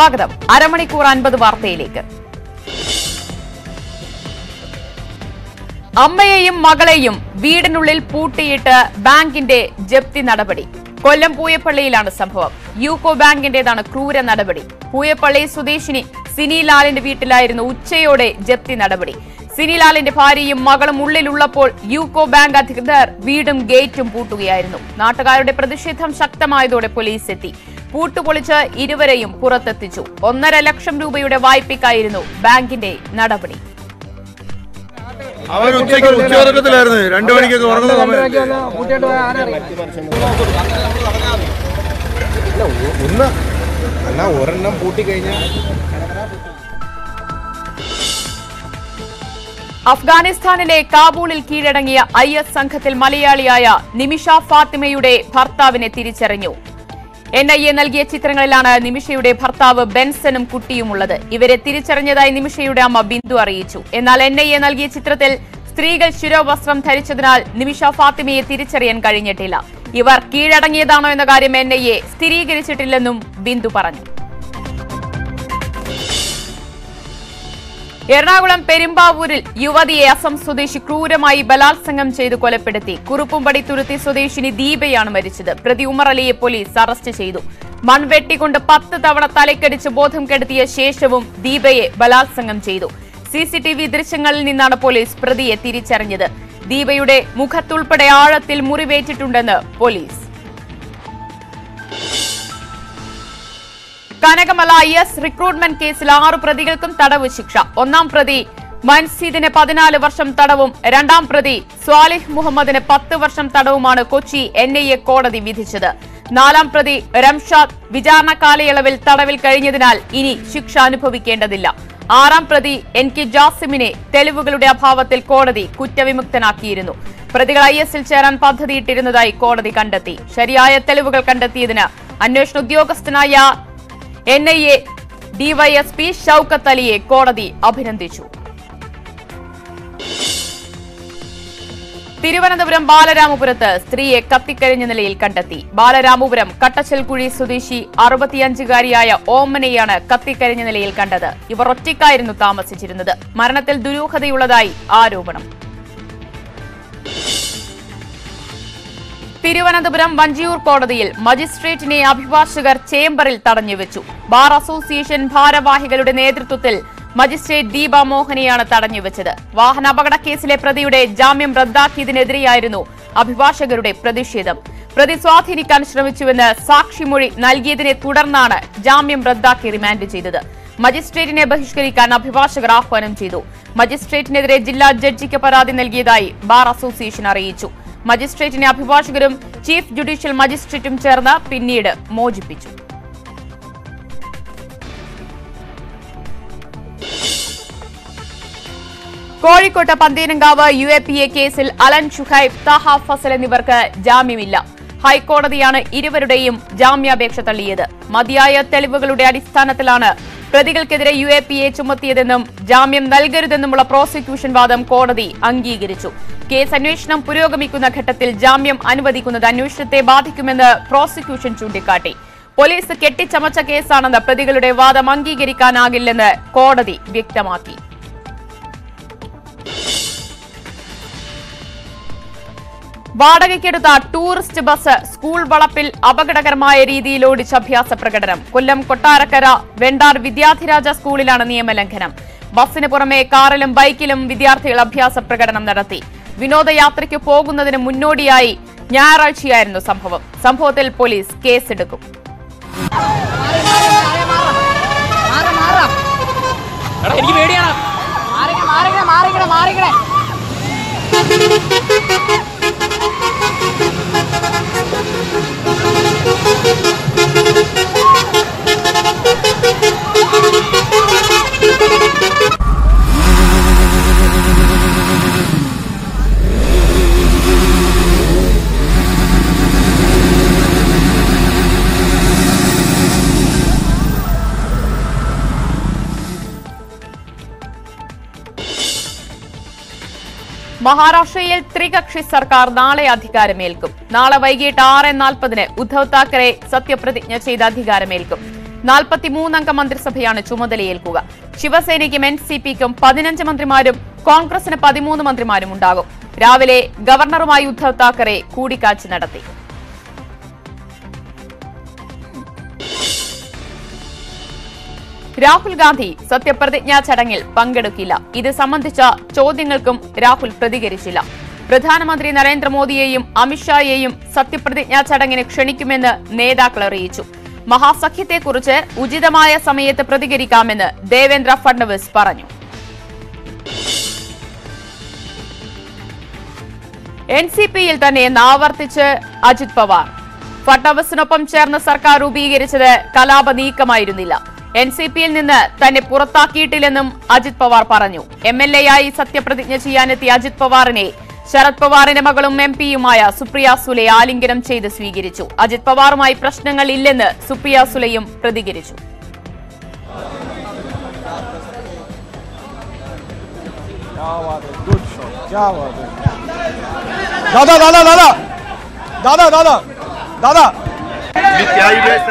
സ്വാഗതം. അരമണിക്കൂർ 50 വാർത്തയിലേക്ക്. അമ്മയെയും മകളെയും വീടിനുള്ളിൽ പൂട്ടിയിട്ട് ബാങ്കിന്റെ ജപ്തി നടപടി. കൊല്ലം പൂയപ്പള്ളിയിലാണ് സംഭവം. യൂക്കോ ബാങ്കിന്റേതാണ് ക്രൂര നടപടി. പൂയപ്പള്ളി സ്വദേശിനി സിനിലാലിന്റെ വീട്ടിലായിരുന്നു ഉച്ചയോടെ ജപ്തി നടപടി. സിനിലാലിന്റെ ഭാര്യയും മകളും ഉള്ളിലുള്ളപ്പോൾ യൂക്കോ ബാങ്ക് അധികൃതർ വീടും ഗേറ്റും പൂട്ടുകയായിരുന്നു. നാട്ടുകാരുടെ പ്രതിഷേധം ശക്തമായതോടെ പോലീസ് എത്തി. പൂട്ടുപൊളിച്ച് ഇരുവരെയും പുറത്തെത്തിച്ചു. 1.5 ലക്ഷം രൂപയുടെ വായ്പയ്ക്കായിരുന്നു ബാങ്കിന്റെ നടപടി. അഫ്ഗാനിസ്ഥാനിലെ കാബൂളിൽ കീഴടങ്ങിയ IS സംഘത്തിൽ മലയാളിയായ നിമിഷ ഫാത്തിമയുടെ ഭർത്താവിനെ തിരിച്ചറിഞ്ഞു. NIA നൽകിയ ചിത്രങ്ങളിലാണ് നിമിഷയുടെ ഭർത്താവ് ബെൻസനും കുട്ടിയുമുള്ളത്. ഇവരെ തിരിച്ചറിഞ്ഞതായി നിമിഷയുടെ അമ്മ ബിന്ദു അറിയിച്ചു. എന്നാൽ NIA നൽകിയ ചിത്രത്തിൽ സ്ത്രീകൾ ശിരോവസ്ത്രം ധരിച്ചതിനാൽ നിമിഷ ഫാത്തിമയെ തിരിച്ചറിയാൻ കഴിഞ്ഞിട്ടില്ല. ഇവർ കീഴടങ്ങിയതാണോ എന്ന കാര്യം NIA സ്ഥിരീകരിച്ചിട്ടില്ലെന്നും ബിന്ദു പറഞ്ഞു. എറണാകുളം പെരുമ്പാവൂരിൽ യുവതിയെ അസം സ്വദേശി ക്രൂരമായി ബലാത്സംഗം ചെയ്ത് കൊലപ്പെടുത്തി. കുറുപ്പുംപടി തുരുത്തി സ്വദേശിനി ദീപയാണ് മരിച്ചത്. പ്രതി ഉമർ അലിയെ പോലീസ് അറസ്റ്റ് ചെയ്തു. മൺവെട്ടിക്കൊണ്ട് 10 തവണ തലക്കടിച്ച് ബോധം കെടുത്തിയ ശേഷവും ദീപയെ ബലാത്സംഗം ചെയ്തു. CCTV ദൃശ്യങ്ങളിൽ നിന്നാണ് പോലീസ് പ്രതിയെ തിരിച്ചറിഞ്ഞത്. ദീപയുടെ മുഖത്തുൾപ്പെടെ ആഴത്തിൽ മുറിവേറ്റിട്ടുണ്ടെന്ന് പോലീസ്. കനകമല IS റിക്രൂട്ട്മെന്റ് കേസിൽ 6 പ്രതികൾക്കും തടവ് ശിക്ഷ. 1-ാം പ്രതി മൻസീദിന് 14 വർഷം തടവും 2-ാം പ്രതി സ്വാലിഹ് മുഹമ്മദിന് 10 വർഷം തടവുമാണ് കൊച്ചി NIA കോടതി വിധിച്ചത്. 4-ാം പ്രതി റംഷാദ് വിചാരണ കാലയളവിൽ തടവിൽ കഴിഞ്ഞതിനാൽ ഇനി ശിക്ഷ അനുഭവിക്കേണ്ടതില്ല. 6-ാം പ്രതി NK ജാസിമിനെ തെളിവുകളുടെ അഭാവത്തിൽ കോടതി കുറ്റവിമുക്തനാക്കിയിരുന്നു. പ്രതികൾ IS ചേരാൻ പദ്ധതിയിട്ടിരുന്നതായി കോടതി കണ്ടെത്തി. ശരിയായ തെളിവുകൾ കണ്ടെത്തിയതിന് അന്വേഷണ ഉദ്യോഗസ്ഥനായ NIA DYSP ഷൌക്കത്ത് അലിയെ കോടതി അഭിനന്ദിച്ചു. തിരുവനന്തപുരം ബാലരാമപുരത്ത് സ്ത്രീയെ കത്തിക്കരിഞ്ഞ നിലയിൽ കണ്ടെത്തി. ബാലരാമപുരം കട്ടച്ചൽക്കുഴി സ്വദേശി 65-കാരിയായ ഓമനയാണ് കത്തിക്കരിഞ്ഞ നിലയിൽ കണ്ടത്. ഇവർ ഒറ്റയ്ക്കായിരുന്നു താമസിച്ചിരുന്നത്. മരണത്തിൽ ദുരൂഹതയുള്ളതായി ആരോപണം. തിരുവനന്തപുരം വഞ്ചിയൂർ കോടതിയിൽ മജിസ്ട്രേറ്റിനെ അഭിഭാഷകർ ചേംബറിൽ തടഞ്ഞുവെച്ചു. ബാർ അസോസിയേഷൻ ഭാരവാഹികളുടെ നേതൃത്വത്തിൽ മജിസ്ട്രേറ്റ് ദീപ മോഹനെയാണ് തടഞ്ഞുവെച്ചത്. വാഹനാപകടക്കേസിലെ പ്രതിയുടെ ജാമ്യം റദ്ദാക്കിയതിനെതിരെയായിരുന്നു അഭിഭാഷകരുടെ പ്രതിഷേധം. പ്രതി സ്വാധീനിക്കാൻ ശ്രമിച്ചുവെന്ന് സാക്ഷിമൊഴി നൽകിയതിനെ തുടർന്നാണ് ജാമ്യം റദ്ദാക്കി റിമാൻഡ് ചെയ്തത്. മജിസ്ട്രേറ്റിനെ ബഹിഷ്കരിക്കാൻ അഭിഭാഷകർ ആഹ്വാനം ചെയ്തു. മജിസ്ട്രേറ്റിനെതിരെ ജില്ലാ ജഡ്ജിക്ക് പരാതി നൽകിയതായി ബാർ അസോസിയേഷൻ അറിയിച്ചു. മജിസ്ട്രേറ്റിനെ അഭിഭാഷകരും ചീഫ് ജുഡീഷ്യൽ മജിസ്ട്രേറ്റും ചേർന്ന് പിന്നീട് മോചിപ്പിച്ചു. കോഴിക്കോട്ട് പന്തീരങ്കാവ് UAPA കേസിൽ അലൻ ഷുഹൈബ്, താഹ ഫസൽ എന്നിവർക്ക് ജാമ്യമില്ല. ഹൈക്കോടതിയാണ് ഇരുവരുടെയും ജാമ്യാപേക്ഷ തള്ളിയത്. മതിയായ തെളിവുകളുടെ അടിസ്ഥാനത്തിലാണ് പ്രതികൾക്കെതിരെ UAPA ചുമത്തിയതെന്നും ജാമ്യം നൽകരുതെന്നുമുള്ള പ്രോസിക്യൂഷൻ വാദം കോടതി അംഗീകരിച്ചു. കേസ് അന്വേഷണം പുരോഗമിക്കുന്ന ഘട്ടത്തിൽ ജാമ്യം അനുവദിക്കുന്നത് അന്വേഷണത്തെ ബാധിക്കുമെന്ന് പ്രോസിക്യൂഷൻ ചൂണ്ടിക്കാട്ടി. പോലീസ് കെട്ടിച്ചമച്ച കേസാണെന്ന പ്രതികളുടെ വാദം അംഗീകരിക്കാനാകില്ലെന്ന് കോടതി വ്യക്തമാക്കി. വാടകയ്ക്കെടുത്ത ടൂറിസ്റ്റ് ബസ് സ്കൂൾ വളപ്പിൽ അപകടകരമായ രീതിയിൽ ഓടിച്ച അഭ്യാസ പ്രകടനം. കൊല്ലം കൊട്ടാരക്കര വെണ്ടാർ വിദ്യാധിരാജ സ്കൂളിലാണ് നിയമലംഘനം. ബസിന് പുറമെ കാറിലും ബൈക്കിലും വിദ്യാർത്ഥികൾ അഭ്യാസ പ്രകടനം നടത്തി. വിനോദയാത്രയ്ക്ക് പോകുന്നതിന് മുന്നോടിയായി ഞായറാഴ്ചയായിരുന്നു സംഭവം. സംഭവത്തിൽ പോലീസ് കേസെടുക്കും. മഹാരാഷ്ട്രയിൽ ത്രികക്ഷി സർക്കാർ നാളെ അധികാരമേൽക്കും. നാളെ വൈകിട്ട് 6:40-ന് ഉദ്ധവ് താക്കറെ സത്യപ്രതിജ്ഞ ചെയ്ത് അധികാരമേൽക്കും. 43 അംഗ മന്ത്രിസഭയാണ് ചുമതലയേൽക്കുക. ശിവസേനയ്ക്കും NCPക്കും 15 മന്ത്രിമാരും കോൺഗ്രസിന് 13 മന്ത്രിമാരും ഉണ്ടാകും. രാവിലെ ഗവർണറുമായി ഉദ്ധവ് താക്കറെ കൂടിക്കാഴ്ച നടത്തി. രാഹുൽ ഗാന്ധി സത്യപ്രതിജ്ഞാ ചടങ്ങിൽ പങ്കെടുക്കില്ല. ഇത് സംബന്ധിച്ച ചോദ്യങ്ങൾക്കും രാഹുൽ പ്രതികരിച്ചില്ല. പ്രധാനമന്ത്രി നരേന്ദ്രമോദിയെയും അമിത്ഷായെയും സത്യപ്രതിജ്ഞാ ചടങ്ങിന് ക്ഷണിക്കുമെന്ന് നേതാക്കൾ അറിയിച്ചു. മഹാസഖ്യത്തെക്കുറിച്ച് ഉചിതമായ സമയത്ത് പ്രതികരിക്കാമെന്ന് ദേവേന്ദ്ര ഫഡ്നവിസ് പറഞ്ഞു. NCPയിൽ തന്നെ ആവർത്തിച്ച് അജിത് പവാർ. ഫഡ്നവിസിനൊപ്പം ചേർന്ന സർക്കാർ രൂപീകരിച്ചത് കലാപ നീക്കമായിരുന്നില്ല. NCPയിൽ നിന്ന് തന്നെ പുറത്താക്കിയിട്ടില്ലെന്നും അജിത് പവാർ പറഞ്ഞു. MLAയായി സത്യപ്രതിജ്ഞ ചെയ്യാനെത്തിയ അജിത് പവാറിനെ ശരത് പവാറിന്റെ മകളും MP യുമായ സുപ്രിയ സുലെ ആലിംഗനം ചെയ്ത് സ്വീകരിച്ചു. അജിത് പവാറുമായി പ്രശ്നങ്ങൾ ഇല്ലെന്ന് സുപ്രിയ സുലെയും പ്രതികരിച്ചു.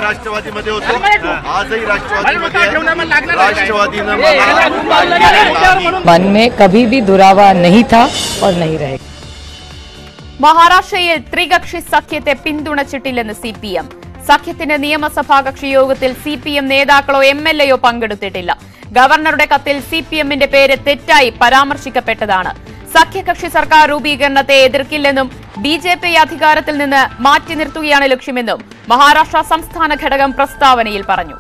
राष्ट्रवादीमध्ये होतो, आजही राष्ट्रवादीमध्ये मन में कभी भी दुरावा नहीं था और नहीं रहेगा। മഹാരാഷ്ട്രയിൽ ത്രികക്ഷി സഖ്യത്തെ പിന്തുണച്ചിട്ടില്ലെന്ന് CPM. സഖ്യത്തിന്റെ നിയമസഭാ കക്ഷി യോഗത്തിൽ CPM നേതാക്കളോ MLAയോ പങ്കെടുത്തിട്ടില്ല. ഗവർണറുടെ കത്തിൽ CPMന്റെ പേര് തെറ്റായി പരാമർശിക്കപ്പെട്ടതാണ്. സഖ്യകക്ഷി സർക്കാർ രൂപീകരണത്തെ എതിർക്കില്ലെന്നും BJP അധികാരത്തിൽ നിന്ന് മാറ്റി നിർത്തുകയാണ് ലക്ഷ്യമെന്നും മഹാരാഷ്ട്ര സംസ്ഥാന ഘടകം പ്രസ്താവനയിൽ പറഞ്ഞു.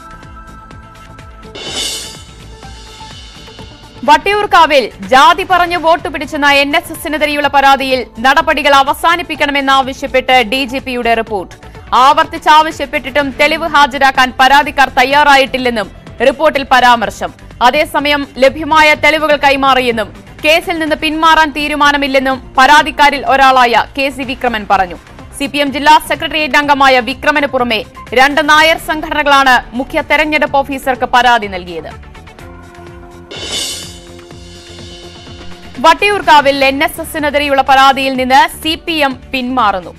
വട്ടിയൂർക്കാവിൽ ജാതി പറഞ്ഞു വോട്ട് പിടിച്ചെന്ന NSSനെതിരെയുള്ള പരാതിയിൽ നടപടികൾ അവസാനിപ്പിക്കണമെന്നാവശ്യപ്പെട്ട് DGPയുടെ റിപ്പോർട്ട്. ആവർത്തിച്ചാവശ്യപ്പെട്ടിട്ടും തെളിവ് ഹാജരാക്കാൻ പരാതിക്കാർ തയ്യാറായിട്ടില്ലെന്നും റിപ്പോർട്ടിൽ പരാമർശം. അതേസമയം ലഭ്യമായ തെളിവുകൾ കൈമാറിയെന്നും കേസിൽ നിന്ന് പിന്മാറാൻ തീരുമാനമില്ലെന്നും പരാതിക്കാരിൽ ഒരാളായ KC വിക്രമൻ പറഞ്ഞു. CPM ജില്ലാ സെക്രട്ടേറിയറ്റ് അംഗമായ വിക്രമന് പുറമെ 2 നായർ സംഘടനകളാണ് മുഖ്യ തെരഞ്ഞെടുപ്പ് ഓഫീസർക്ക് പരാതി നൽകിയത്. വട്ടിയൂർക്കാവിൽ NSSനെതിരെയുള്ള പരാതിയിൽ നിന്ന് CPM പിന്മാറുന്നു.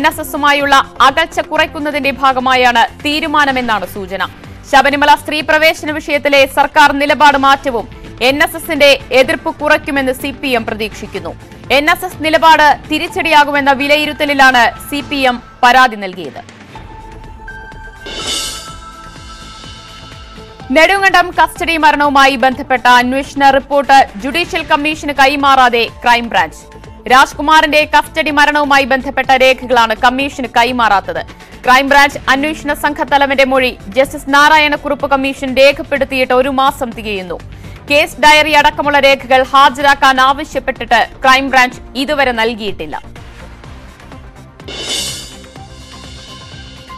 NSSുമായുള്ള അകൽച്ച കുറയ്ക്കുന്നതിന്റെ ഭാഗമായാണ് തീരുമാനമെന്നാണ് സൂചന. ശബരിമല സ്ത്രീ പ്രവേശന വിഷയത്തിലെ സർക്കാർ നിലപാട് മാറ്റവും NSSന്റെ എതിർപ്പ് കുറയ്ക്കുമെന്ന് CPM പ്രതീക്ഷിക്കുന്നു. NSS നിലപാട് തിരിച്ചടിയാകുമെന്ന വിലയിരുത്തലിലാണ് CPM പരാതി നൽകിയത്. നെടുങ്കണ്ടം കസ്റ്റഡി മരണവുമായി ബന്ധപ്പെട്ട അന്വേഷണ റിപ്പോർട്ട് ജുഡീഷ്യൽ കമ്മീഷന് കൈമാറാതെ ക്രൈംബ്രാഞ്ച്. രാജ്കുമാറിന്റെ കസ്റ്റഡി മരണവുമായി ബന്ധപ്പെട്ട രേഖകളാണ് കമ്മീഷന് കൈമാറാത്തത്. ക്രൈംബ്രാഞ്ച് അന്വേഷണ സംഘത്തലവന്റെ മൊഴി ജസ്റ്റിസ് നാരായണക്കുറുപ്പ് കമ്മീഷൻ രേഖപ്പെടുത്തിയിട്ട് 1 മാസം തികയുന്നു. കേസ് ഡയറി അടക്കമുള്ള രേഖകൾ ഹാജരാക്കാൻ ആവശ്യപ്പെട്ടിട്ട് ക്രൈംബ്രാഞ്ച് ഇതുവരെ നൽകിയിട്ടില്ല.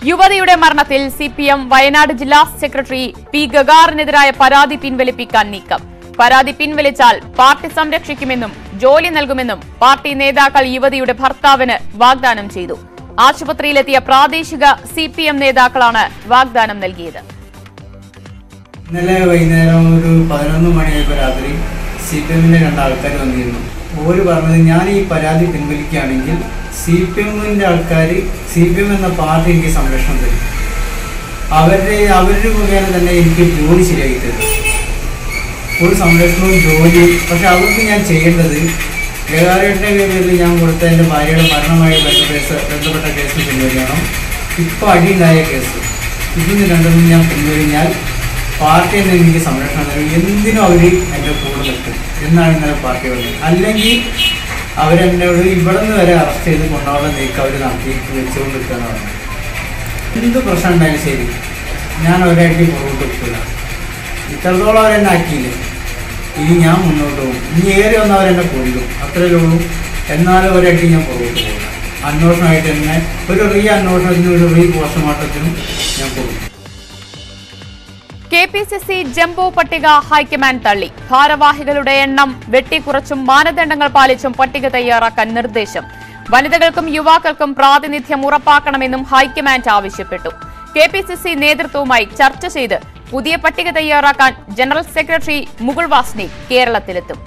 യുവതിയുടെ മരണത്തിൽ CPM വയനാട് ജില്ലാ സെക്രട്ടറി P ഗഗാറിനെതിരായ പരാതി പിൻവലിപ്പിക്കാൻ നീക്കം. പരാതി പിൻവലിച്ചാൽ പാർട്ടി സംരക്ഷിക്കുമെന്നും ജോലി നൽകുമെന്നും പാർട്ടി നേതാക്കൾ യുവതിയുടെ ഭർത്താവിന് വാഗ്ദാനം ചെയ്തു. ആശുപത്രിയിലെത്തിയ പ്രാദേശിക CPM നേതാക്കളാണ് വാഗ്ദാനം നൽകിയത്. ഇന്നലെ വൈകുന്നേരം ഒരു 11 മണിയായപ്പോൾ രാത്രി CPMന്റെ 2 ആൾക്കാർ വന്നിരുന്നു. ഓര് പറഞ്ഞത്, ഞാൻ ഈ പരാതി പിൻവലിക്കുകയാണെങ്കിൽ CPMന്റെ ആൾക്കാർ CPM എന്ന പാർട്ടി എനിക്ക് സംരക്ഷണം തരും. അവരുടെ മുഖേന തന്നെ എനിക്ക് ജോലി ശരിയാക്കി തരും. ഒരു സംരക്ഷണവും ജോലി. പക്ഷെ അവർക്ക് ഞാൻ ചെയ്യേണ്ടത് ഗഗാരേട്ടൻ്റെ പേരിൽ ഞാൻ കൊടുത്ത എൻ്റെ ഭാര്യയുടെ മരണമായി ബന്ധപ്പെട്ട കേസ് പിൻവലിക്കണം. ഇപ്പോൾ അടിയുണ്ടായ കേസ് ഇതിന് 2 ഞാൻ പിൻവലിഞ്ഞാൽ പാർട്ടിയിൽ നിന്ന് എനിക്ക് സംരക്ഷണം നൽകി. എന്തിനും അവർ എൻ്റെ കൂടെ നിൽക്കും എന്നാണ് ഇന്നലെ പാർട്ടി പറഞ്ഞത്. അല്ലെങ്കിൽ അവരെന്നോട് ഇവിടെ നിന്ന് വരെ അറസ്റ്റ് ചെയ്ത് കൊണ്ടാവുള്ള നീക്കം അവർ നടത്തിയിട്ട് വെച്ചുകൊണ്ട് നിൽക്കുകയെന്ന് പറഞ്ഞു. എന്ത് പ്രശ്നം ഉണ്ടായാലും ശരി, ഞാൻ അവരായിട്ട് മുന്നോട്ട് നിൽക്കില്ല. ഇത്രത്തോളം അവരെന്നെ ആക്കിയില്ലേ, ഇനി ഞാൻ മുന്നോട്ട് പോകും. ഇനി ഏറെ ഒന്ന് അവരെന്നെ കൊല്ലും, അത്രയേ ഉള്ളൂ. എന്നാലും അവരായിട്ട് ഞാൻ പുറകോട്ട് പോകില്ല. അന്വേഷണമായിട്ട് തന്നെ ഒരു റീ അന്വേഷണത്തിനും ഒരു റീ പോസ്റ്റ്മോർട്ടത്തിനും ഞാൻ പോകും. KPCC ജംബോ പട്ടിക ഹൈക്കമാൻഡ് തള്ളി. ഭാരവാഹികളുടെ എണ്ണം വെട്ടിക്കുറച്ചും മാനദണ്ഡങ്ങൾ പാലിച്ചും പട്ടിക തയ്യാറാക്കാൻ നിർദ്ദേശം. വനിതകൾക്കും യുവാക്കൾക്കും പ്രാതിനിധ്യം ഉറപ്പാക്കണമെന്നും ഹൈക്കമാൻഡ് ആവശ്യപ്പെട്ടു. KPCC നേതൃത്വവുമായി ചർച്ച ചെയ്ത് പുതിയ പട്ടിക തയ്യാറാക്കാൻ ജനറൽ സെക്രട്ടറി മുകുൾ വാസ്നിക് കേരളത്തിലെത്തും.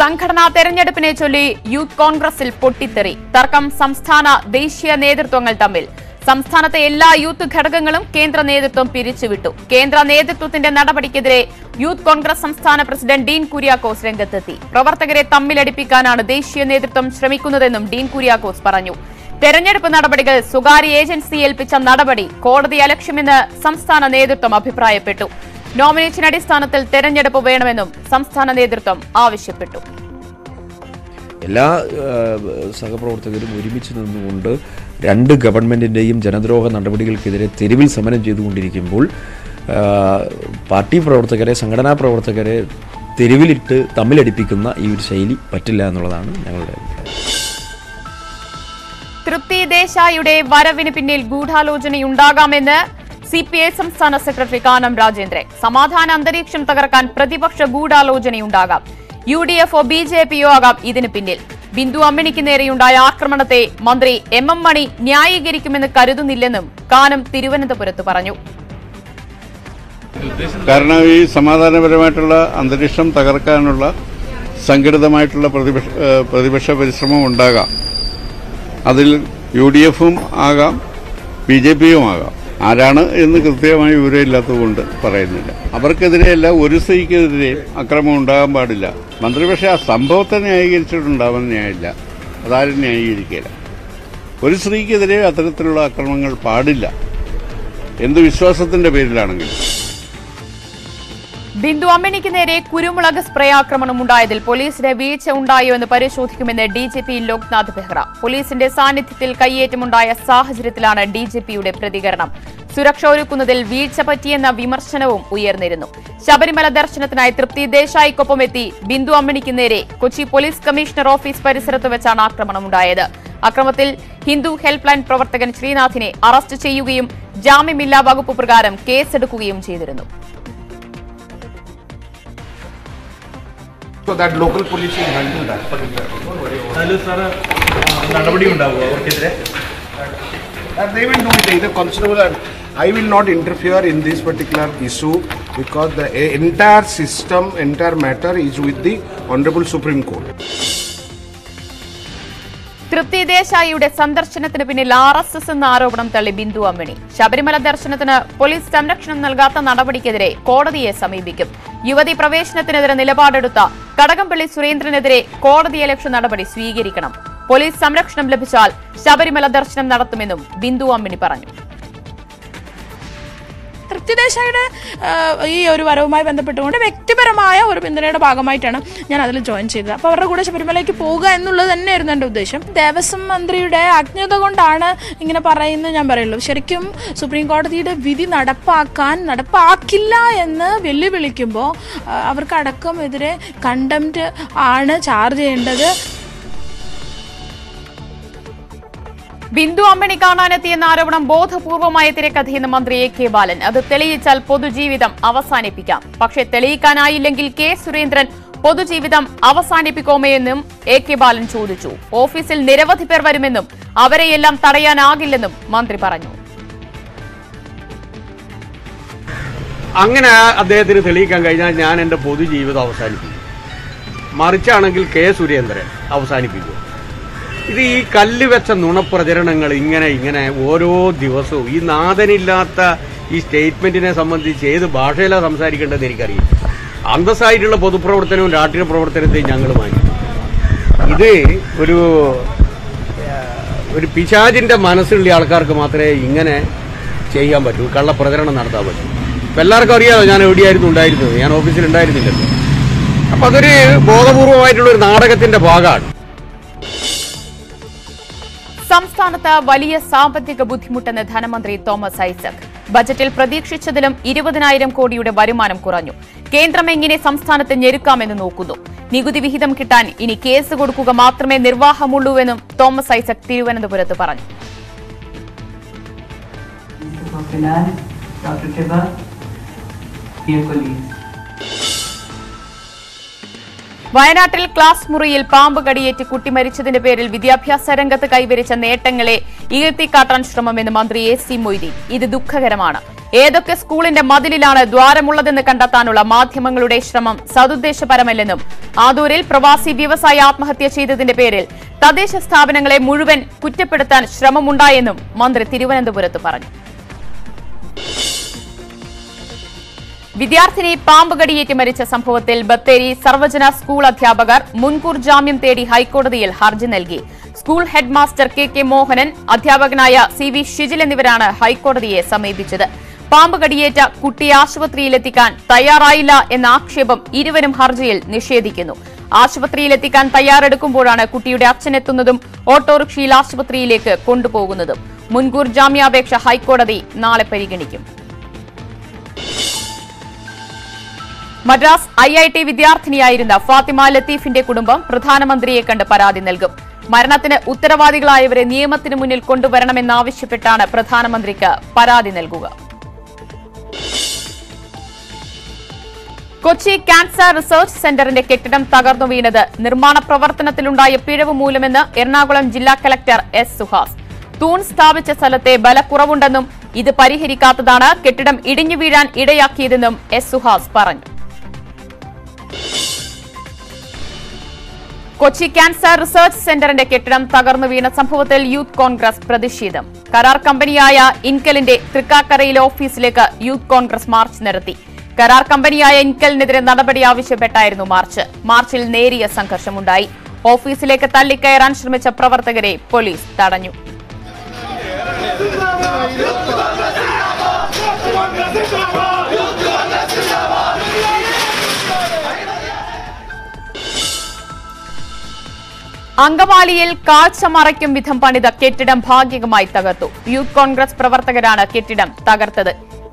സംഘടനാ തെരഞ്ഞെടുപ്പിനെ ചൊല്ലി യൂത്ത് കോൺഗ്രസിൽ പൊട്ടിത്തെറി. തർക്കം സംസ്ഥാന ദേശീയ നേതൃത്വങ്ങൾ തമ്മിൽ. സംസ്ഥാനത്തെ എല്ലാ യൂത്ത് ഘടകങ്ങളും കേന്ദ്ര നേതൃത്വം പിരിച്ചുവിട്ടു. കേന്ദ്ര നേതൃത്വത്തിന്റെ നടപടിക്കെതിരെ യൂത്ത് കോൺഗ്രസ് സംസ്ഥാന പ്രസിഡന്റ് ഡീൻ കുര്യാക്കോസ് രംഗത്തെത്തി. പ്രവർത്തകരെ തമ്മിലടിപ്പിക്കാനാണ് ദേശീയ നേതൃത്വം ശ്രമിക്കുന്നതെന്നും ഡീൻ കുര്യാക്കോസ് പറഞ്ഞു. തെരഞ്ഞെടുപ്പ് നടപടികൾ സ്വകാര്യ ഏജൻസി ഏൽപ്പിച്ച നടപടി കോടതി അലക്ഷ്യമെന്ന് സംസ്ഥാന നേതൃത്വം അഭിപ്രായപ്പെട്ടു. നോമിനേഷൻ അടിസ്ഥാനത്തിൽ തെരഞ്ഞെടുപ്പ് വേണമെന്നും സംസ്ഥാന നേതൃത്വം ആവശ്യപ്പെട്ടു. എല്ലാ സഹപ്രവർത്തകരും ഒരുമിച്ച് നിന്നുകൊണ്ട് രണ്ട് ഗവൺമെൻറ്റിൻ്റെയും ജനദ്രോഹ നടപടികൾക്കെതിരെ തെരുവിൽ സമരം ചെയ്തുകൊണ്ടിരിക്കുമ്പോൾ പാർട്ടി പ്രവർത്തകരെ, സംഘടനാ പ്രവർത്തകരെ തെരുവിലിട്ട് തമ്മിലടിപ്പിക്കുന്ന ഈ ഒരു ശൈലി പറ്റില്ല എന്നുള്ളതാണ് ഞങ്ങളുടെ അഭിപ്രായം. തൃപ്തി ദേശായിയുടെ വരവിന് പിന്നിൽ ഗൂഢാലോചനയുണ്ടാകാമെന്ന് CPI സംസ്ഥാന സെക്രട്ടറി കാനം രാജേന്ദ്രൻ. സമാധാന അന്തരീക്ഷം തകർക്കാൻ പ്രതിപക്ഷ ഗൂഢാലോചനയുണ്ടാകാം. UDFO BJPയോ ആകാം ഇതിന് പിന്നിൽ. ബിന്ദു അമ്മിണിക്ക് നേരെയുണ്ടായ ആക്രമണത്തെ മന്ത്രി MM മണി ന്യായീകരിക്കുമെന്ന് കരുതുന്നില്ലെന്നും കാനം തിരുവനന്തപുരത്ത് പറഞ്ഞു. കാരണം ഈ സമാധാനപരമായിട്ടുള്ള അന്തരീക്ഷം തകർക്കാനുള്ള സംഘടിതമായിട്ടുള്ള പ്രതിപക്ഷ പരിശ്രമം ഉണ്ടാകാം. അതിൽ UDFഉം ആകാം, BJPയും ആകാം. ആരാണ് എന്ന് കൃത്യമായ വിവരമില്ലാത്തതുകൊണ്ട് പറയുന്നില്ല. അവർക്കെതിരെയല്ല, ഒരു സ്ത്രീക്കെതിരെയും അക്രമം ഉണ്ടാകാൻ പാടില്ല. മന്ത്രി പക്ഷേ ആ സംഭവത്തെ ന്യായീകരിച്ചിട്ടുണ്ടാവാൻ ന്യായമില്ല, അതാരും ന്യായീകരിക്കില്ല. ഒരു സ്ത്രീക്കെതിരെ അത്തരത്തിലുള്ള അക്രമങ്ങൾ പാടില്ല, എന്ത് വിശ്വാസത്തിന്റെ പേരിലാണെങ്കിലും. ബിന്ദു അമ്മിണിക്ക് നേരെ കുരുമുളക് സ്പ്രേ ആക്രമണം ഉണ്ടായതിൽ പോലീസിന് വീഴ്ച ഉണ്ടായോ എന്ന് പരിശോധിക്കുമെന്ന് DGP ലോക്നാഥ് ബെഹ്റ. പോലീസിന്റെ സാന്നിധ്യത്തിൽ കയ്യേറ്റമുണ്ടായ സാഹചര്യത്തിലാണ് DGPയുടെ പ്രതികരണം. സുരക്ഷ ഒരുക്കുന്നതിൽ വീഴ്ച പറ്റിയെന്ന വിമർശനവും ഉയർന്നിരുന്നു. ശബരിമല ദർശനത്തിനായി തൃപ്തി ദേശായിക്കൊപ്പമെത്തി ബിന്ദു അമ്മിണിക്ക് നേരെ കൊച്ചി പോലീസ് കമ്മീഷണർ ഓഫീസ് പരിസരത്ത് വെച്ചാണ് ആക്രമണമുണ്ടായത്. അക്രമത്തിൽ ഹിന്ദു ഹെൽപ്പ് ലൈൻ പ്രവർത്തകൻ ശ്രീനാഥിനെ അറസ്റ്റ് ചെയ്യുകയും ജാമ്യമില്ലാ വകുപ്പ് പ്രകാരം കേസെടുക്കുകയും ചെയ്തിരുന്നു. So that local police will handle that particular. Don't worry. Hello sir, nadabadi undavu avarkedire. That they will do it either constable or I will not interfere in this particular issue because the entire system, entire matter is with the Honorable Supreme Court. തൃപ്തി ദേശായിയുടെ സന്ദർശനത്തിന് പിന്നിൽ RSS എന്ന ആരോപണം തള്ളി ബിന്ദു അമ്മിണി. ശബരിമല ദർശനത്തിന് police സംരക്ഷണം നൽകാത്ത നടപടിക്കെതിരെ കോടതിയെ സമീപിക്കും. യുവതി പ്രവേശനത്തിനെതിരെ നിലപാടെടുത്ത കടകംപള്ളി സുരേന്ദ്രനെതിരെ കോടതി അലക്ഷ്യ നടപടി സ്വീകരിക്കണം. പോലീസ് സംരക്ഷണം ലഭിച്ചാൽ ശബരിമല ദർശനം നടത്തുമെന്നും ബിന്ദു അമ്മിണി പറഞ്ഞു. തൃപ്തി ദേശായിയുടെ ഈ ഒരു വരവുമായി ബന്ധപ്പെട്ടുകൊണ്ട് വ്യക്തിപരമായ ഒരു പിന്തുണയുടെ ഭാഗമായിട്ടാണ് ഞാൻ അതിൽ ജോയിൻ ചെയ്തത്. അപ്പോൾ അവരുടെ കൂടെ ശബരിമലയ്ക്ക് പോവുക എന്നുള്ളത് തന്നെയായിരുന്നു എൻ്റെ ഉദ്ദേശം. ദേവസ്വം മന്ത്രിയുടെ അജ്ഞത കൊണ്ടാണ് ഇങ്ങനെ പറയുന്നത് ഞാൻ പറയുള്ളൂ. ശരിക്കും സുപ്രീം കോടതിയുടെ വിധി നടപ്പാക്കില്ല എന്ന് വെല്ലുവിളിക്കുമ്പോൾ അവർക്ക് അടക്കം എതിരെ കണ്ടംപ്റ്റ് ആണ് ചാർജ് ചെയ്യേണ്ടത്. ബിന്ദു അമ്മിണി കാണാനെത്തിയെന്ന ആരോപണം ബോധപൂർവമായ തിരക്കഥയെന്ന് മന്ത്രി AK ബാലൻ. അത് തെളിയിച്ചാൽ പൊതുജീവിതം അവസാനിപ്പിക്കാം. പക്ഷേ തെളിയിക്കാനായില്ലെങ്കിൽ K സുരേന്ദ്രൻ പൊതുജീവിതം അവസാനിപ്പിക്കുമോയെന്നും AK ബാലൻ ചോദിച്ചു. ഓഫീസിൽ നിരവധി പേർ വരുമെന്നും അവരെയെല്ലാം തടയാനാകില്ലെന്നും മന്ത്രി പറഞ്ഞു. അങ്ങനെ അദ്ദേഹത്തിന് തെളിയിക്കാൻ കഴിഞ്ഞാൽ ഞാൻ എന്റെ പൊതുജീവിതം അവസാനിപ്പിക്കും, മറിച്ചാണെങ്കിൽ K സുരേന്ദ്രൻ അവസാനിപ്പിക്കും. ഇത് ഈ കല്ലുവെച്ച നുണപ്രചരണങ്ങൾ ഇങ്ങനെ ഓരോ ദിവസവും ഈ നാഥനില്ലാത്ത ഈ സ്റ്റേറ്റ്മെന്റിനെ സംബന്ധിച്ച് ഏത് ഭാഷയിലാണ് സംസാരിക്കേണ്ടതെന്ന് എനിക്കറിയാം. അന്തസ്സായിട്ടുള്ള പൊതുപ്രവർത്തനവും രാഷ്ട്രീയ പ്രവർത്തനത്തെയും ഞങ്ങൾ മാനിക്കും. ഇത് ഒരു പിശാചിൻ്റെ മനസ്സിലുള്ള ആൾക്കാർക്ക് മാത്രമേ ഇങ്ങനെ ചെയ്യാൻ പറ്റൂ, കള്ളപ്രചരണം നടത്താൻ പറ്റൂ. ഇപ്പം എല്ലാവർക്കും അറിയാമോ ഞാൻ എവിടെയായിരുന്നു ഉണ്ടായിരുന്നത്, ഞാൻ ഓഫീസിലുണ്ടായിരുന്നില്ലല്ലോ. അപ്പം അതൊരു ബോധപൂർവമായിട്ടുള്ളൊരു നാടകത്തിൻ്റെ ഭാഗമാണ്. സംസ്ഥാനത്ത് വലിയ സാമ്പത്തിക ബുദ്ധിമുട്ടെന്ന് ധനമന്ത്രി തോമസ് ഐസക്. ബജറ്റിൽ പ്രതീക്ഷിച്ചതിലും 20,000 കോടിയുടെ വരുമാനം കുറഞ്ഞു. കേന്ദ്രം എങ്ങനെ സംസ്ഥാനത്ത് ഞെരുക്കാമെന്ന് നോക്കുന്നു. നികുതി വിഹിതം കിട്ടാൻ ഇനി കേസ് കൊടുക്കുക മാത്രമേ നിർവാഹമുള്ളൂവെന്നും തോമസ് ഐസക് തിരുവനന്തപുരത്ത് പറഞ്ഞു. വയനാട്ടിൽ ക്ലാസ് മുറിയിൽ പാമ്പ് കടിയേറ്റ് കുട്ടി മരിച്ചതിന്റെ പേരിൽ വിദ്യാഭ്യാസ രംഗത്ത് കൈവരിച്ച നേട്ടങ്ങളെ ഇകഴ്ത്തിക്കാട്ടാൻ ശ്രമമെന്ന് മന്ത്രി AC മൊയ്തീൻ. ഇത് ദുഃഖകരമാണ്. ഏതൊക്കെ സ്കൂളിന്റെ മതിലിലാണ് ദ്വാരമുള്ളതെന്ന് കണ്ടെത്താനുള്ള മാധ്യമങ്ങളുടെ ശ്രമം സദുദ്ദേശപരമല്ലെന്നും ആദൂരിൽ പ്രവാസി വ്യവസായി ആത്മഹത്യ ചെയ്തതിന്റെ പേരിൽ തദ്ദേശ സ്ഥാപനങ്ങളെ മുഴുവൻ കുറ്റപ്പെടുത്താൻ ശ്രമമുണ്ടായെന്നും മന്ത്രി തിരുവനന്തപുരത്ത് പറഞ്ഞു. വിദ്യാർത്ഥിനി പാമ്പ് കടിയേറ്റ് മരിച്ച സംഭവത്തിൽ ബത്തേരി സർവജന സ്കൂൾ അധ്യാപകർ മുൻകൂർ ജാമ്യം തേടി ഹൈക്കോടതിയിൽ ഹർജി നൽകി. സ്കൂൾ ഹെഡ്മാസ്റ്റർ കെ മോഹനൻ, അധ്യാപകനായ സി ഷിജിൽ എന്നിവരാണ് ഹൈക്കോടതിയെ സമീപിച്ചത്. പാമ്പ് കടിയേറ്റ കുട്ടി ആശുപത്രിയിലെത്തിക്കാൻ തയ്യാറായില്ല എന്ന ആക്ഷേപം ഇരുവരും ഹർജിയിൽ നിഷേധിക്കുന്നു. ആശുപത്രിയിലെത്തിക്കാൻ തയ്യാറെടുക്കുമ്പോഴാണ് കുട്ടിയുടെ അച്ഛനെത്തുന്നതും ഓട്ടോറിക്ഷയിൽ ആശുപത്രിയിലേക്ക് കൊണ്ടുപോകുന്നതും. മുൻകൂർ ജാമ്യാപേക്ഷ ഹൈക്കോടതി നാളെ പരിഗണിക്കും. മദ്രാസ് IIT വിദ്യാർത്ഥിനിയായിരുന്ന ഫാത്തിമ ലത്തീഫിന്റെ കുടുംബം പ്രധാനമന്ത്രിയെ കണ്ട് പരാതി നൽകും. മരണത്തിന് ഉത്തരവാദികളായവരെ നിയമത്തിന് മുന്നിൽ കൊണ്ടുവരണമെന്നാവശ്യപ്പെട്ടാണ് പ്രധാനമന്ത്രിക്ക് പരാതി നൽകുക. കൊച്ചി കാൻസർ റിസർച്ച് സെന്ററിന്റെ കെട്ടിടം തകർന്നു വീണത് നിർമ്മാണ പ്രവർത്തനത്തിലുണ്ടായ പിഴവ് മൂലമെന്ന് എറണാകുളം ജില്ലാ കളക്ടർ എസ് സുഹാസ്. തൂൺ സ്ഥാപിച്ച സ്ഥലത്തെ ബലക്കുറവുണ്ടെന്നും ഇത് പരിഹരിക്കാത്തതാണ് കെട്ടിടം ഇടിഞ്ഞു വീഴാൻ ഇടയാക്കിയതെന്നും എസ് സുഹാസ് പറഞ്ഞു. കൊച്ചി കാൻസർ റിസർച്ച് സെന്ററിന്റെ കെട്ടിടം തകർന്നു വീണ സംഭവത്തിൽ യൂത്ത് കോൺഗ്രസ് പ്രതിഷേധം. കരാർ കമ്പനിയായ ഇൻകലിന്റെ തൃക്കാക്കരയിലെ ഓഫീസിലേക്ക് യൂത്ത് കോൺഗ്രസ് മാർച്ച് നടത്തി. കരാർ കമ്പനിയായ ഇൻകലിനെതിരെ നടപടി ആവശ്യപ്പെട്ടായിരുന്നു മാർച്ച്. മാർച്ചിൽ നേരിയ സംഘർഷമുണ്ടായി. ഓഫീസിലേക്ക് തള്ളിക്കയറാൻ ശ്രമിച്ച പ്രവർത്തകരെ പോലീസ് തടഞ്ഞു. അങ്കമാലിയിൽ കാഴ്ച മറയ്ക്കും വിധം പണിത കെട്ടിടം ഭാഗികമായി തകർത്തു. യൂത്ത് കോൺഗ്രസ് പ്രവർത്തകരാണ് കെട്ടിടം തകർത്തത്.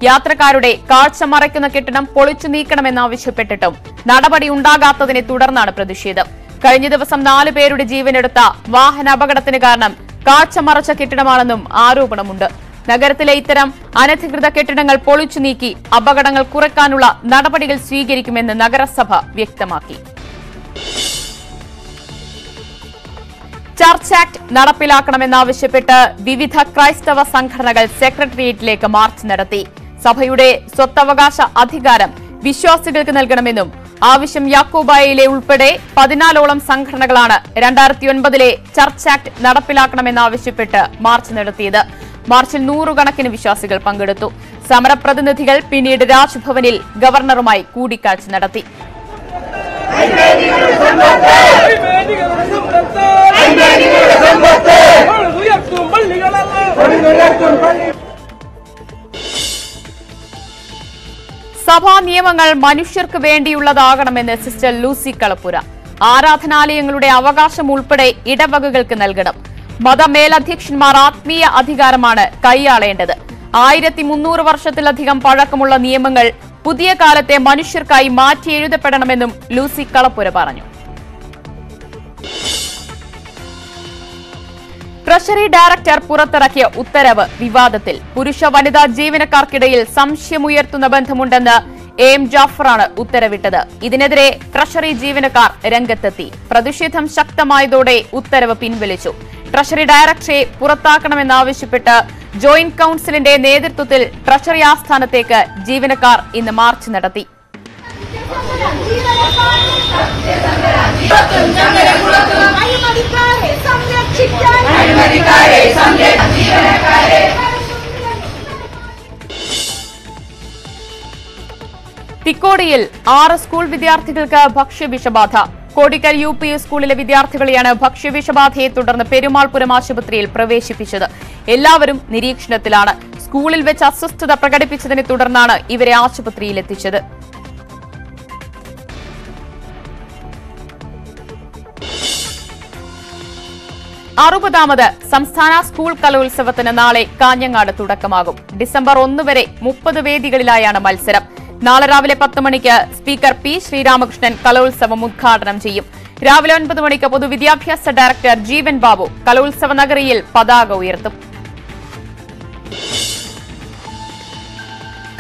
യാത്രക്കാരുടെ കാഴ്ച മറയ്ക്കുന്ന കെട്ടിടം പൊളിച്ചു നീക്കണമെന്നാവശ്യപ്പെട്ടിട്ടും നടപടി ഉണ്ടാകാത്തതിനെ തുടർന്നാണ് പ്രതിഷേധം. കഴിഞ്ഞ ദിവസം 4 പേരുടെ ജീവനെടുത്ത വാഹനാപകടത്തിന് കാരണം കാഴ്ച മറച്ച കെട്ടിടമാണെന്നും ആരോപണമുണ്ട്. നഗരത്തിലെ ഇത്തരം അനധികൃത കെട്ടിടങ്ങൾ പൊളിച്ചു നീക്കി അപകടങ്ങൾ കുറയ്ക്കാനുള്ള നടപടികൾ സ്വീകരിക്കുമെന്ന് നഗരസഭ വ്യക്തമാക്കി. ചർച്ച് ആക്ട് നടപ്പിലാക്കണമെന്നാവശ്യപ്പെട്ട് വിവിധ ക്രൈസ്തവ സംഘടനകൾ സെക്രട്ടേറിയറ്റിലേക്ക് മാർച്ച് നടത്തി. സഭയുടെ സ്വത്തവകാശ അധികാരം വിശ്വാസികൾക്ക് നൽകണമെന്നും ആവശ്യം യാക്കോബായയിലെ ഉൾപ്പെടെ 14ഓളം സംഘടനകളാണ് 2009 ചർച്ച് ആക്ട് നടപ്പിലാക്കണമെന്നാവശ്യപ്പെട്ട് മാർച്ച് നടത്തിയത്. മാർച്ചിൽ 100 കണക്കിന് വിശ്വാസികൾ പങ്കെടുത്തു. സമരപ്രതിനിധികൾ പിന്നീട് രാജ്ഭവനിൽ ഗവർണറുമായി കൂടിക്കാഴ്ച നടത്തി. സഭാ നിയമങ്ങൾ മനുഷ്യർക്ക് വേണ്ടിയുള്ളതാകണമെന്ന് സിസ്റ്റർ ലൂസി കളപ്പുര. ആരാധനാലയങ്ങളുടെ അവകാശം ഉൾപ്പെടെ ഇടവകകൾക്ക് നൽകണം. മതമേലധ്യക്ഷന്മാർ ആത്മീയ അധികാരമാണ് കൈയാളേണ്ടത്. 1300 വർഷത്തിലധികം പഴക്കമുള്ള നിയമങ്ങൾ പുതിയ കാലത്തെ മനുഷ്യർക്കായി മാറ്റിയെഴുതപ്പെടണമെന്നും ലൂസി കളപ്പുര പറഞ്ഞു. ട്രഷറി ഡയറക്ടർ പുറത്തിറക്കിയ ഉത്തരവ് വിവാദത്തിൽ. പുരുഷ വനിതാ ജീവനക്കാർക്കിടയിൽ സംശയമുയർത്തുന്ന ബന്ധമുണ്ടെന്ന് എം ജാഫറാണ് ഉത്തരവിട്ടത്. ഇതിനെതിരെ ട്രഷറി ജീവനക്കാർ രംഗത്തെത്തി. പ്രതിഷേധം ശക്തമായതോടെ ഉത്തരവ് പിൻവലിച്ചു. ട്രഷറി ഡയറക്ടറെ പുറത്താക്കണമെന്നാവശ്യപ്പെട്ട് ജോയിന്റ് കൌൺസിലിന്റെ നേതൃത്വത്തിൽ ട്രഷറി ആസ്ഥാനത്തേക്ക് ജീവനക്കാർ ഇന്ന് മാർച്ച് നടത്തി. തിക്കോടിയിൽ 6 സ്കൂൾ വിദ്യാർത്ഥികൾക്ക് ഭക്ഷ്യവിഷബാധ. കോടിക്കൽ UPS സ്കൂളിലെ വിദ്യാർത്ഥികളെയാണ് ഭക്ഷ്യവിഷബാധയെ തുടർന്ന് പെരുമാൾപുരം ആശുപത്രിയിൽ പ്രവേശിപ്പിച്ചത്. എല്ലാവരും നിരീക്ഷണത്തിലാണ്. സ്കൂളിൽ വെച്ച് അസ്വസ്ഥത പ്രകടിപ്പിച്ചതിനെ തുടർന്നാണ് ഇവരെ ആശുപത്രിയിലെത്തിച്ചത്. ാമത് സംസ്ഥാന സ്കൂൾ കലോത്സവത്തിന് നാളെ കാഞ്ഞങ്ങാട് തുടക്കമാകും. ഡിസംബർ 1 വരെ 30 വേദികളിലായാണ് മത്സരം. നാളെ രാവിലെ 10 മണിക്ക് സ്പീക്കർ P ശ്രീരാമകൃഷ്ണൻ കലോത്സവം ഉദ്ഘാടനം ചെയ്യും. രാവിലെ 9 മണിക്ക് പൊതുവിദ്യാഭ്യാസ ഡയറക്ടർ ജീവൻ ബാബു കലോത്സവ നഗരിയിൽ പതാക ഉയർത്തും.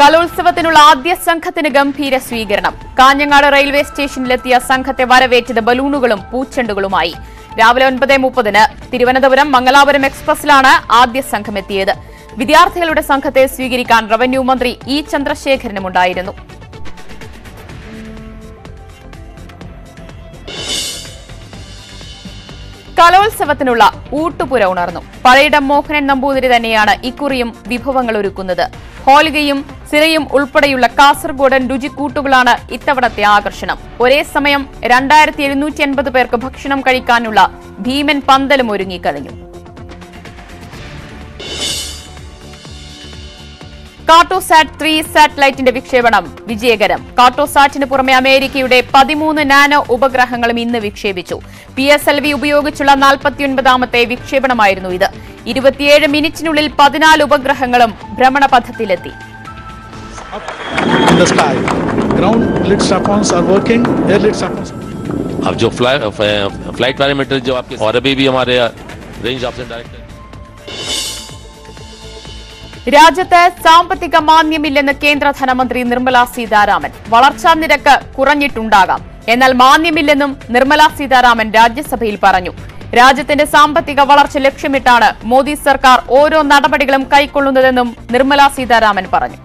കലോത്സവത്തിനുള്ള ആദ്യ സംഘത്തിന് ഗംഭീര സ്വീകരണം. കാഞ്ഞങ്ങാട് റെയിൽവേ സ്റ്റേഷനിലെത്തിയ സംഘത്തെ വരവേറ്റത് ബലൂണുകളും പൂച്ചെണ്ടുകളുമായി. രാവിലെ 9:30-ന് തിരുവനന്തപുരം മംഗലാപുരം എക്സ്പ്രസിലാണ് ആദ്യ സംഘമെത്തിയത്. വിദ്യാർത്ഥികളുടെ സംഘത്തെ സ്വീകരിക്കാൻ റവന്യൂ മന്ത്രി ഇ ചന്ദ്രശേഖരനുമുണ്ടായിരുന്നു. കലോത്സവത്തിനുള്ള ഊട്ടുപുര ഉണർന്നു. പഴയിടം മോഹനൻ നമ്പൂതിരി തന്നെയാണ് ഇക്കുറിയും വിഭവങ്ങളൊരുക്കുന്നത്. ഹോലികയും സിരയും ഉൾപ്പെടെയുള്ള കാസർഗോഡൻ രുചിക്കൂട്ടുകളാണ് ഇത്തവണത്തെ ആകർഷണം. ഒരേ സമയം 2780 പേർക്ക് ഭക്ഷണം കഴിക്കാനുള്ള ഭീമൻ പന്തലും ഒരുങ്ങിക്കഴിഞ്ഞു. കാർട്ടോസാറ്റ് 3 സാറ്റലൈറ്റിന്റെ വിക്ഷേപണം വിജയകരം. കാർട്ടോസാറ്റിന് പുറമെ അമേരിക്കയുടെ 13 നാനോ ഉപഗ്രഹങ്ങളും ഇന്ന് വിക്ഷേപിച്ചു. PSLV ഉപയോഗിച്ചുള്ള 49ാമത്തെ വിക്ഷേപണമായിരുന്നു ഇത്. 27 മിനിറ്റിനുള്ളിൽ 14 ഉപഗ്രഹങ്ങളും ഭ്രമണപഥത്തിലെത്തി. രാജ്യത്ത് സാമ്പത്തിക മാന്ദ്യമില്ലെന്ന് കേന്ദ്ര ധനമന്ത്രി നിർമ്മല സീതാരാമൻ. വളർച്ചാ നിരക്ക് കുറഞ്ഞിട്ടുണ്ടാകാം, എന്നാൽ മാന്ദ്യമില്ലെന്നും നിർമ്മല സീതാരാമൻ രാജ്യസഭയിൽ പറഞ്ഞു. രാജ്യത്തിന്റെ സാമ്പത്തിക വളർച്ച ലക്ഷ്യമിട്ടാണ് മോദി സർക്കാർ ഓരോ നടപടികളും കൈക്കൊള്ളുന്നതെന്നും നിർമ്മല സീതാരാമൻ പറഞ്ഞു.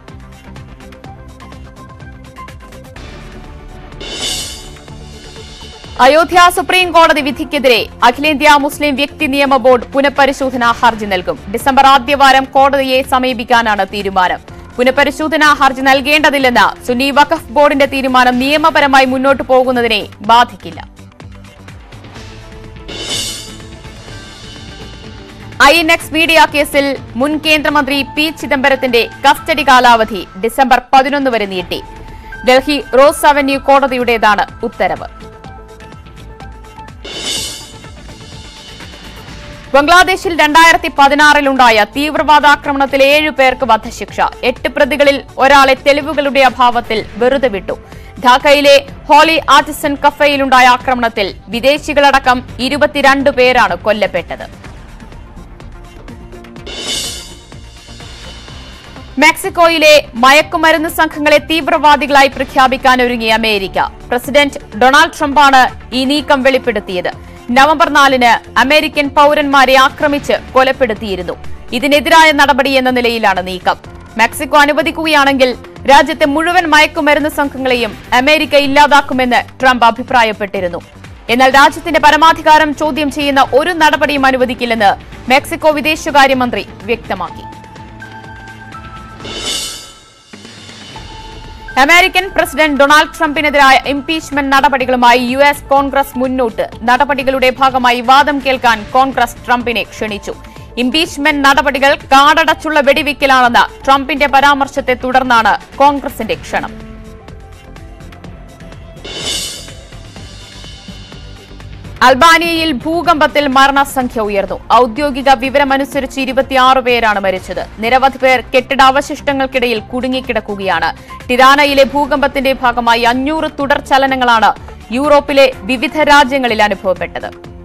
അയോധ്യ സുപ്രീം കോടതി വിധിക്കെതിരെ അഖിലേന്ത്യാ മുസ്ലിം വ്യക്തി നിയമ ബോർഡ് പുനഃപരിശോധനാ ഹർജി നൽകും. ഡിസംബർ ആദ്യവാരം കോടതിയെ സമീപിക്കാനാണ് തീരുമാനം. പുനഃപരിശോധനാ ഹർജി നൽകേണ്ടതില്ലെന്ന സുന്നി വഖഫ് ബോർഡിന്റെ തീരുമാനം നിയമപരമായി മുന്നോട്ടു പോകുന്നതിനെ ബാധിക്കില്ല. INX മീഡിയ കേസിൽ മുൻ കേന്ദ്രമന്ത്രി പി ചിദംബരത്തിന്റെ കസ്റ്റഡി കാലാവധി ഡിസംബർ 11 വരെ നീട്ടി. ഡൽഹി റോസ് അവന്യൂ കോടതിയുടേതാണ് ഉത്തരവ്. ബംഗ്ലാദേശിൽ 2016 തീവ്രവാദാക്രമണത്തിൽ 7 പേർക്ക് വധശിക്ഷ. 8 പ്രതികളിൽ ഒരാളെ തെളിവുകളുടെ അഭാവത്തിൽ വെറുതെ വിട്ടു. ധാക്കയിലെ ഹോളി ആർട്ടിസൻ കഫേയിലുണ്ടായ ആക്രമണത്തിൽ വിദേശികളടക്കം 22 പേരാണ് കൊല്ലപ്പെട്ടത്. മെക്സിക്കോയിലെ മയക്കുമരുന്ന് സംഘങ്ങളെ തീവ്രവാദികളായി പ്രഖ്യാപിക്കാനൊരുങ്ങിയ അമേരിക്ക. പ്രസിഡന്റ് ഡൊണാൾഡ് ട്രംപാണ് ഈ നീക്കം വെളിപ്പെടുത്തിയത്. നവംബർ 4 അമേരിക്കൻ പൌരന്മാരെ ആക്രമിച്ച് കൊലപ്പെടുത്തിയിരുന്നു. ഇതിനെതിരായ നടപടി എന്ന നിലയിലാണ് നീക്കം. മെക്സിക്കോ അനുവദിക്കുകയാണെങ്കിൽ രാജ്യത്തെ മുഴുവൻ മയക്കുമരുന്ന് സംഘങ്ങളെയും അമേരിക്ക ഇല്ലാതാക്കുമെന്ന് ട്രംപ് അഭിപ്രായപ്പെട്ടിരുന്നു. എന്നാൽ രാജ്യത്തിന്റെ പരമാധികാരം ചോദ്യം ചെയ്യുന്ന ഒരു നടപടിയും അനുവദിക്കില്ലെന്ന് മെക്സിക്കോ വിദേശകാര്യമന്ത്രി വ്യക്തമാക്കി. അമേരിക്കൻ പ്രസിഡന്റ് ഡൊണാൾഡ് ട്രംപിനെതിരായ ഇംപീച്ച്മെന്റ് നടപടികളുമായി US കോൺഗ്രസ് മുന്നോട്ട്. നടപടികളുടെ ഭാഗമായി വാദം കേൾക്കാൻ കോൺഗ്രസ് ട്രംപിനെ ക്ഷണിച്ചു. ഇംപീച്ച്മെന്റ് നടപടികൾ കാടടച്ചുള്ള വെടിവെക്കലാണെന്ന ട്രംപിന്റെ പരാമർശത്തെ തുടർന്നാണ് കോൺഗ്രസിന്റെ ക്ഷണം. അൽബാനിയയിൽ ഭൂകമ്പത്തിൽ മരണസംഖ്യ ഉയർന്നു. ഔദ്യോഗിക വിവരമനുസരിച്ച് 26 പേരാണ് മരിച്ചത്. നിരവധി പേർ കെട്ടിടാവശിഷ്ടങ്ങൾക്കിടയിൽ കുടുങ്ങിക്കിടക്കുകയാണ്. ടിരാനയിലെ ഭൂകമ്പത്തിന്റെ ഭാഗമായി 500 തുടർചലനങ്ങളാണ് യൂറോപ്പിലെ വിവിധ രാജ്യങ്ങളിൽ അനുഭവപ്പെട്ടത്.